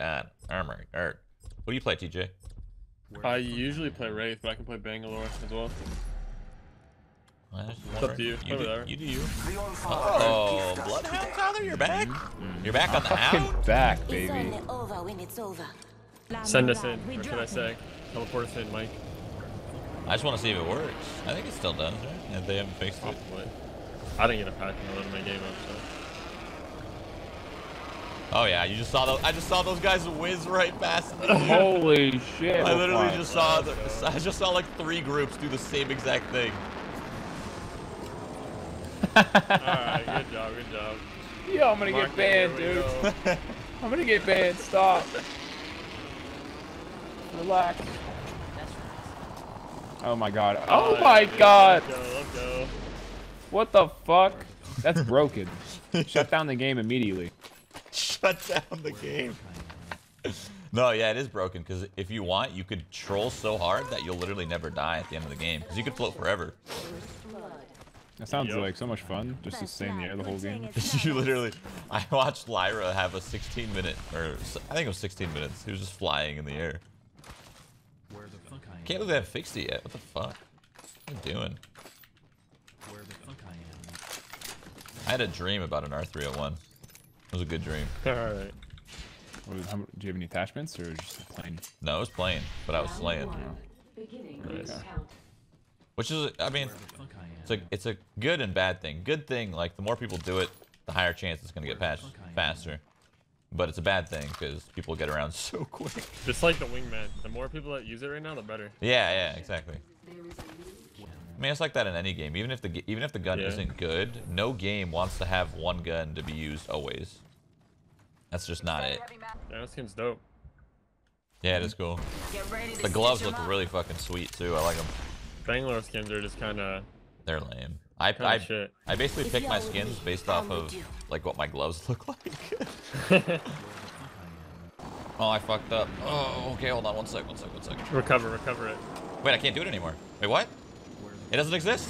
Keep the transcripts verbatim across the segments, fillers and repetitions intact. God, armor, art. What do you play, T J? I usually play Wraith, but I can play Bangalore as well. It's up to you. You do, you do you. Oh, Bloodhound, Tyler, you're back? You're back on the hound? Back, baby. Send us in, or should I say? Teleport us in, Mike. I just want to see if it works. I think it still does, right? If they haven't fixed it. I didn't get a pack and I loaded my game up, so. Oh yeah, you just saw those. I just saw those guys whiz right past me. Holy shit! I literally oh just saw. The, I just saw like three groups do the same exact thing. All right, good job, good job. Yo, I'm gonna Mark get banned, dude. Go. I'm gonna get banned. Stop. Relax. Oh my god. Oh, oh my god. Let's go, let's go. What the fuck? That's broken. Shut down the game immediately. Shut down the game. No, yeah, it is broken because if you want, you could troll so hard that you'll literally never die at the end of the game because you could float forever. That sounds yep. like so much fun, just to stay in the air the whole game. You literally, I watched Lyra have a sixteen minute, or I think it was sixteen minutes. He was just flying in the air. Where the fuck I am. Can't believe they haven't fixed it yet. What the fuck? What are you doing? Where the fuck I am. I had a dream about an R three oh one. It was a good dream. Alright. Do you have any attachments or just a plane? No, it was plane, but I was slaying. Oh. Nice. Which is, I mean, it's a, it's a good and bad thing. Good thing, like, the more people do it, the higher chance it's going to get patched faster. But it's a bad thing because people get around so quick. Just like the wingman. The more people that use it right now, the better. Yeah, yeah, exactly. I mean, it's like that in any game. Even if the even if the gun yeah. isn't good, no game wants to have one gun to be used always. That's just not it. Yeah, this game's dope. Yeah, it is cool. The gloves look really fucking sweet too. I like them. Bangalore skins are just kind of. They're lame. I I, shit. I basically pick my skins based off of like what my gloves look like. Oh, I fucked up. Oh, okay. Hold on. One sec. One sec. One sec. Recover. Recover it. Wait, I can't do it anymore. Wait, what? It doesn't exist.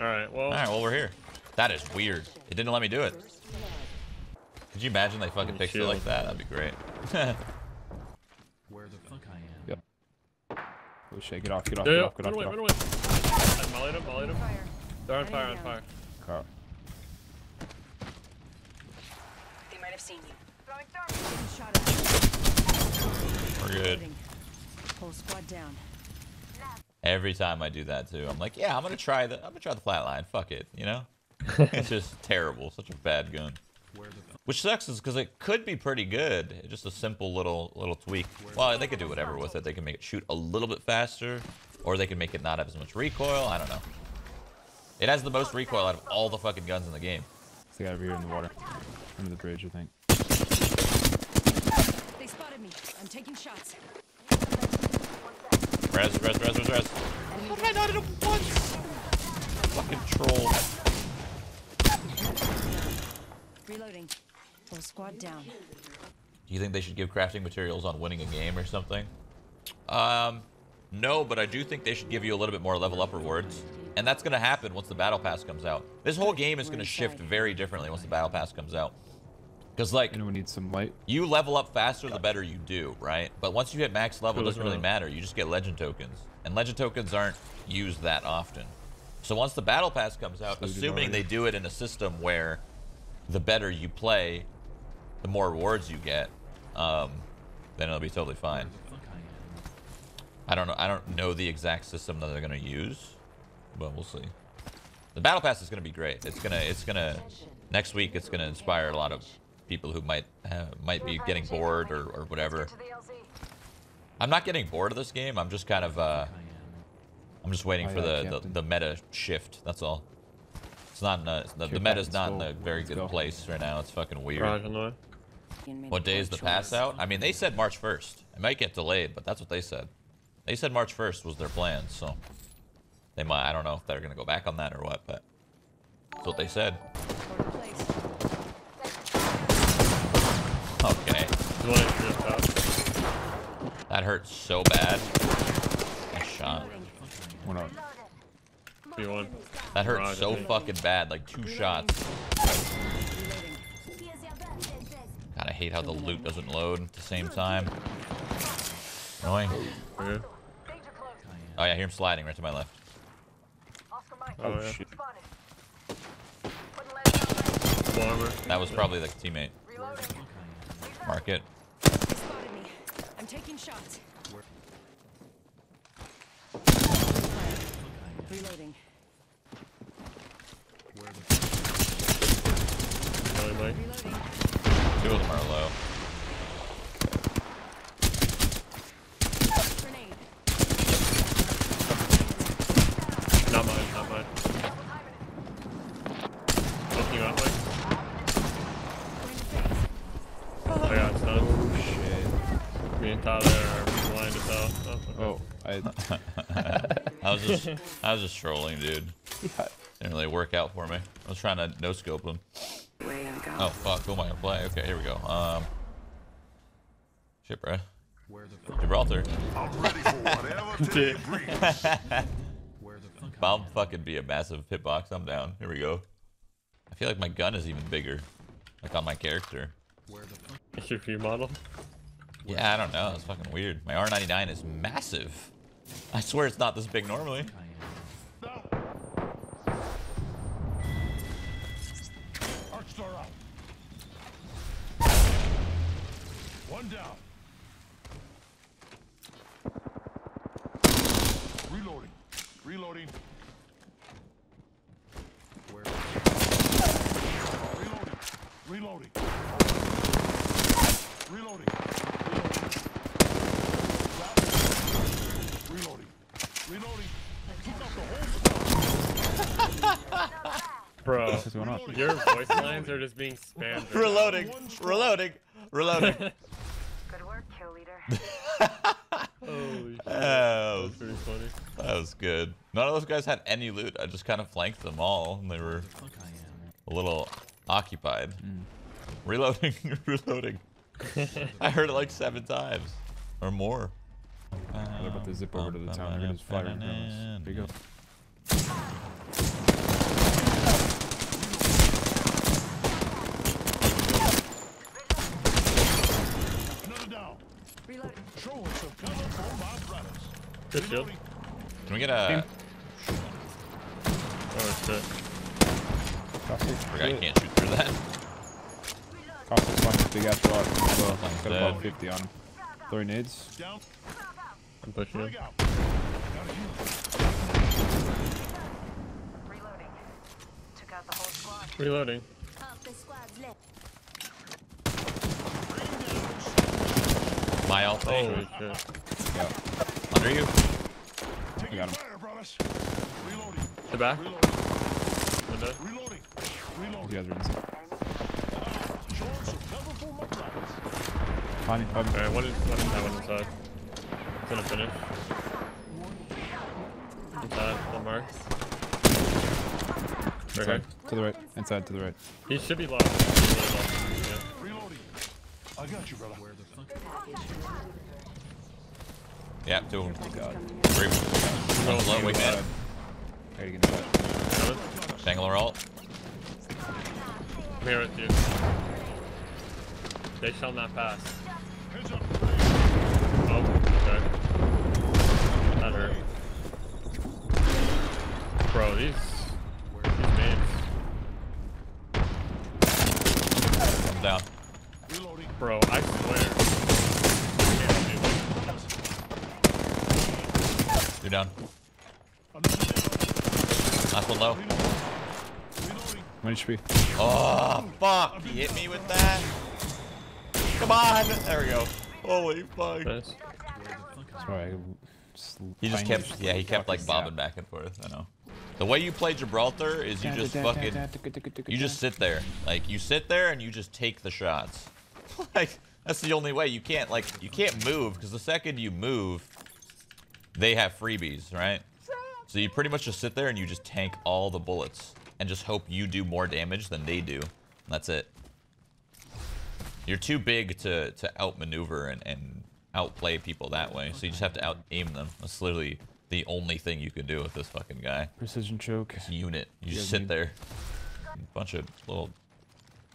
All right, well. All right, well, we're here. That is weird. It didn't let me do it. Could you imagine they fucking fixed it like that? That'd be great. Where the fuck I am. Yep. Oh, shit, get off, get off, get off, get off, get off. Run away, run away. I mollied him, mollied him. They're on fire, on fire. Car. They might have seen you. We're good. Whole squad down. Every time I do that too, I'm like, yeah, I'm gonna try the, I'm gonna try the Flatline. Fuck it, you know. It's just terrible, such a bad gun. Which sucks is because it could be pretty good, just a simple little little tweak. Well, they could do whatever with it. They can make it shoot a little bit faster, or they can make it not have as much recoil. I don't know. It has the most recoil out of all the fucking guns in the game. They got over here in the water, under the bridge, I think. They spotted me. I'm taking shots. Res, res, res, res, res. How did I not hit him once? Fucking troll. Reloading. Full squad down. Do you think they should give crafting materials on winning a game or something? Um, no, but I do think they should give you a little bit more level up rewards. And that's going to happen once the battle pass comes out. This whole game is going to shift very differently once the battle pass comes out. Because, like, anyone needs some light? You level up faster, the better you do, right? But once you hit max level, it doesn't really matter. You just get legend tokens. And legend tokens aren't used that often. So once the battle pass comes out, assuming they do it in a system where the better you play, the more rewards you get, um, then it'll be totally fine. I don't know. I don't know the exact system that they're going to use, but we'll see. The battle pass is going to be great. It's going to, it's going to, next week, it's going to inspire a lot of people who might uh, might be getting bored or, or whatever. I'm not getting bored of this game. I'm just kind of uh, I'm just waiting for the, the the meta shift. That's all. It's not in a, the the meta's not in a very good place right now. It's fucking weird. What day is the pass out? I mean, they said March first. It might get delayed, but that's what they said. They said March first was their plan, so they might. I don't know if they're gonna go back on that or what, but that's what they said. Okay. That hurts so bad. I shot. One up. P one. That hurt Mirage, so fucking bad. Like two shots. God, I hate how the loot doesn't load at the same time. Annoying. Yeah. Oh yeah, I hear him sliding right to my left. Oh, oh yeah. Shit. That was probably the teammate. Mark it. I'm taking shots. Reloading. Two of them are low. Not mine, not mine. Looking that way. I got stunned. Oh shit. Me and Tyler are blind as hell. Oh, okay. Oh, I. I was just, I was just trolling, dude. Didn't really work out for me. I was trying to no scope him. Oh fuck! Who am I gonna play? Okay, here we go. Um, shit, bro. Gibraltar. I'm ready for whatever. I'll fucking be a massive hitbox. I'm down. Here we go. I feel like my gun is even bigger, like on my character. That's your view model. Yeah, I don't know. It's fucking weird. My R ninety-nine is massive. I swear it's not this big normally. Arch star out. One down. Reloading. Reloading. Where? Reloading. Reloading. Reloading. Reloading. Reloading. Reloading. Bro, this is going up. Your voice lines are just being spammed. Right reloading. Reloading. Reloading. Good work, kill leader. Holy shit. Oh, that was pretty funny. That was good. None of those guys had any loot. I just kind of flanked them all, and they were a little occupied. Mm. Reloading. Reloading. I heard it like seven times or more. Uh, They're about to zip over to the town. They're just firing guns. There you go. Another down. Reload. Show us some cover for my brothers. Good kill. Can we get a... Oh, shit. Forgot you can't shoot through that. Costa's fucking big-ass rock as well. Got about fifty on him. Throwing nades. Down. I'm pushing him. Reloading. Took out the whole squad. Reloading. My ult. Oh, yeah. Under you. I got him. To the back. Reloading. Reloading. You guys are inside. Alright, one inside. I'm gonna finish. Inside, one mark. Okay. To the right. Inside, to the right. He should be locked. Reloading. I got you, brother. Where the fuck? Yeah, two of them. Three. One's low, wingman. How are you gonna do it? Bangalore ult. I'm here with you. They shall not pass. Oh, okay. That hurt. Bro, these... These names. I'm down. Bro, I swear. You're down. Last one low. one H P. Oh, fuck! You hit me with that? Come on! There we go. Holy fuck. Nice. Sorry, just he just kept, yeah, he kept like bobbing out. Back and forth. I know. The way you play Gibraltar is you just fucking, you just sit there. Like, you sit there and you just take the shots. Like, that's the only way. You can't, like, you can't move, because the second you move, they have freebies, right? So you pretty much just sit there and you just tank all the bullets and just hope you do more damage than they do. And that's it. You're too big to, to outmaneuver and, and outplay people that way, so you just have to out-aim them. That's literally the only thing you can do with this fucking guy. Precision choke. This unit. You, you just sit there. A bunch of little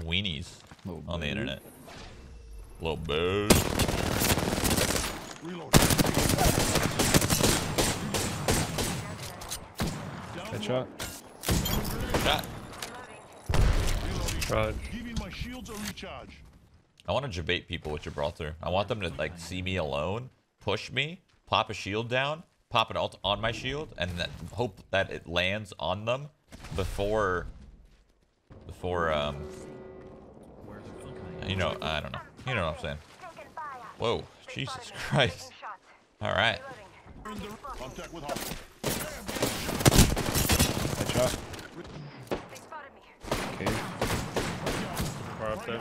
weenies little on the internet. Little bird. Headshot. Shot. Shroud. I want to debate people with Gibraltar. I want them to like see me alone, push me, pop a shield down, pop an ult on my shield, and that, hope that it lands on them before, before um, you know, I don't know. You know what I'm saying? Whoa, Jesus Christ! All right. Headshot. Okay. Far up there.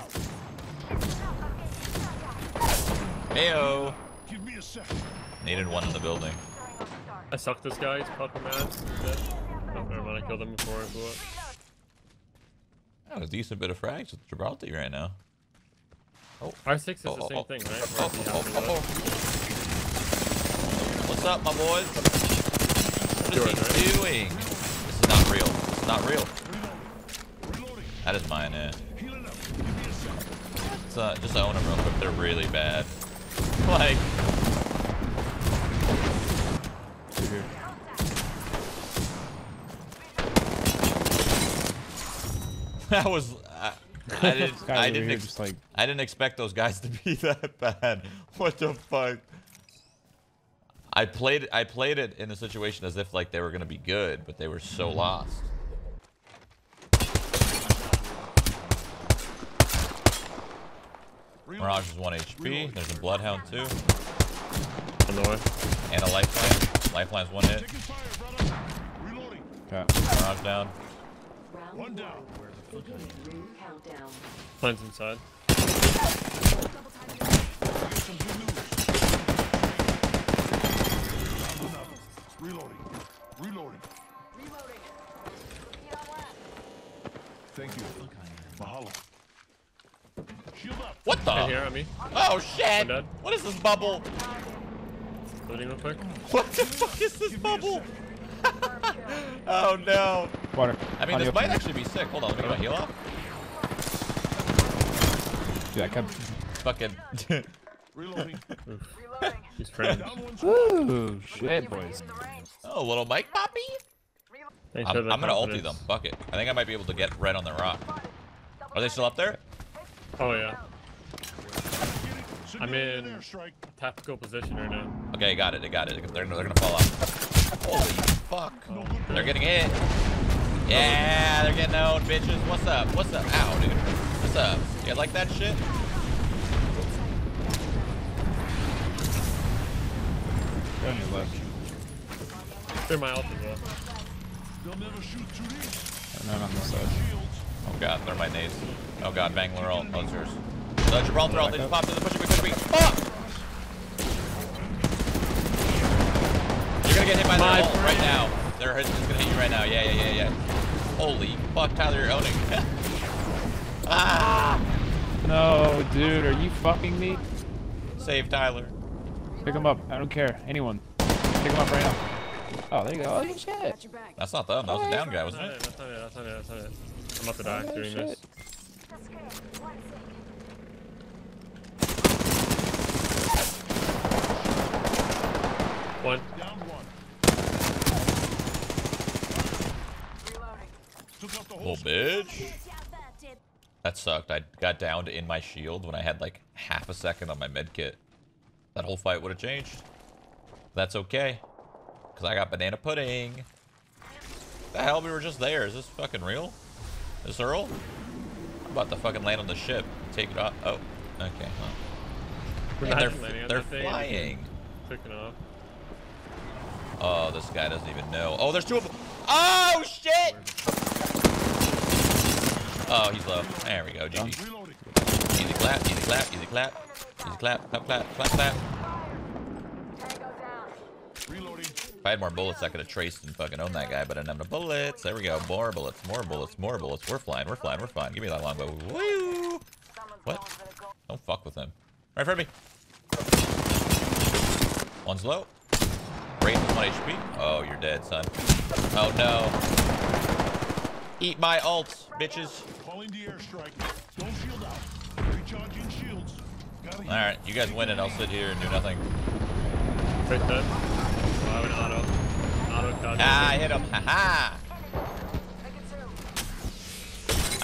Heyo. Give me a second. Needed one in the building. I suck this guy. He's fucking mad. Oh, never mind. I killed him before I blew up. That was a decent bit of frags with Gibraltar right now. Oh, R six is oh, the oh, same oh. thing, right? Oh, oh, oh, oh. What's up, my boys? What is he doing? This is not real. It's not real. That is mine, eh? Let's, uh, just own them real quick. They're really bad. Like. Here. That was. Uh, I didn't. I didn't. Ex just like... I didn't expect those guys to be that bad. What the fuck? I played. I played it in a situation as if like they were gonna be good, but they were so lost. Mirage is one H P. There's a Bloodhound too. And a Lifeline. Lifeline's one hit. Okay. Mirage down. One down. Plane's inside. Reloading. Reloading. Reloading. Thank you. Mahalo. Shield up. What the? Here, I mean. Oh shit! What is this bubble? Loading real quick. What the fuck is this bubble? Oh no. Water. I mean, this might actually be sick. Hold on, let me get my heal off. Dude, I kept fucking. Reloading. Reloading. He's friend. Ooh, shit, boys. Oh, little Mike Poppy. I'm, I'm gonna ulti them. Fuck it. I think I might be able to get red on the rock. Are they still up there? Oh, yeah. I'm in tactical position right now. Okay, got it. They got it. They're, they're gonna fall off. Holy. Fuck. Oh, they're getting hit. Yeah, they're getting owned, bitches. What's up? What's up? Ow, dude. What's up? You guys like that shit? They're on your left. They're my ult as well. And then on this side. Oh god, they're my nades. Oh god, Bangalore ult. Oh, it's yours. The Gibraltar ult. They just popped in the push. Push, push, push. Fuck! You're gonna get hit by their ult right now. Their hit is gonna hit you right now. Yeah, yeah, yeah, yeah. Holy fuck, Tyler, you're owning. Ah! No, dude, are you fucking me? Save Tyler. Pick him up. I don't care. Anyone. Pick him up right now. Oh, there you go. Oh, shit. That's not them. That was the down guy, wasn't it? That's not it. That's not it. That's not it. I'm about to die doing this. One. Oh, bitch. That sucked. I got downed in my shield when I had like half a second on my med kit. That whole fight would have changed. That's okay. Because I got banana pudding. The hell, we were just there. Is this fucking real? Is this Earl? I'm about to fucking land on the ship. Take it off. Oh, okay. Huh. And they're they're flying. Picking off. Oh, this guy doesn't even know. Oh, there's two of them. Oh, shit! Oh, he's low. There we go, G G. Easy clap, easy clap, easy clap. Easy clap, clap, clap, clap, clap. If I had more bullets, I could have traced and fucking owned that guy, but I didn't have no bullets. There we go. More bullets, more bullets, more bullets. We're flying, we're flying, we're flying. Give me that longbow. Woo! What? Don't fuck with him. All right, for me. One's low. Wraith with one H P. Oh, you're dead, son. Oh, no. Eat my ults, bitches. Calling the airstrike. Don't shield out. Recharging shields. Alright, you guys win and I'll sit here and do nothing. Right foot. Oh, an auto. Auto dodge. Ah, I hit him. Haha.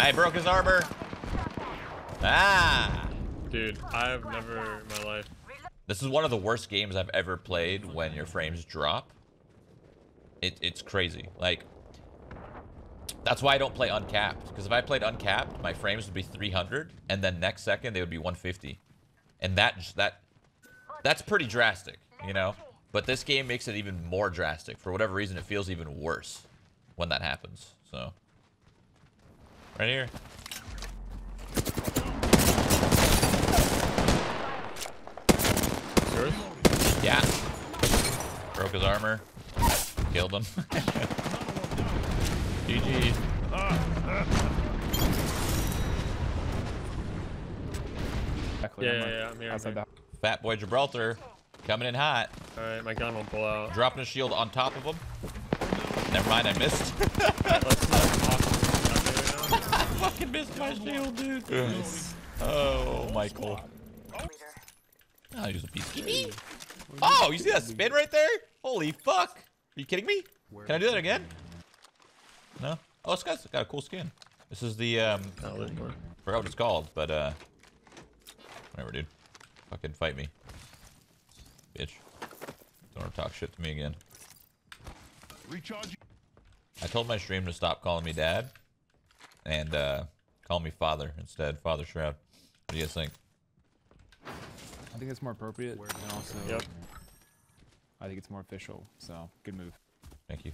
I broke his arbor. Ah. Dude, I've never in my life. This is one of the worst games I've ever played when your frames drop. It, it's crazy. Like, that's why I don't play uncapped. Because if I played uncapped, my frames would be three hundred. And then next second, they would be one fifty. And that, that, that's pretty drastic, you know? But this game makes it even more drastic. For whatever reason, it feels even worse when that happens. So, right here. Yeah. Broke his armor. Killed him. G G. Yeah, yeah, yeah, I'm here. I'm here. Fat boy Gibraltar coming in hot. Alright, my gun won't blow out. Dropping a shield on top of him. Never mind, I missed. I fucking missed my shield, dude. Nice. Oh, Michael. Oh, he's a piece of shit. Oh, you see that spin right there? Holy fuck. Are you kidding me? Can I do that again? No? Oh, this guy's got a cool skin. This is the, um... I forgot what it's called, but, uh... whatever, dude. Fucking fight me. Bitch. Don't ever talk shit to me again. I told my stream to stop calling me dad. And, uh... call me father instead. Father Shroud. What do you guys think? I think it's more appropriate, and also yep. I think it's more official, so good move. Thank you.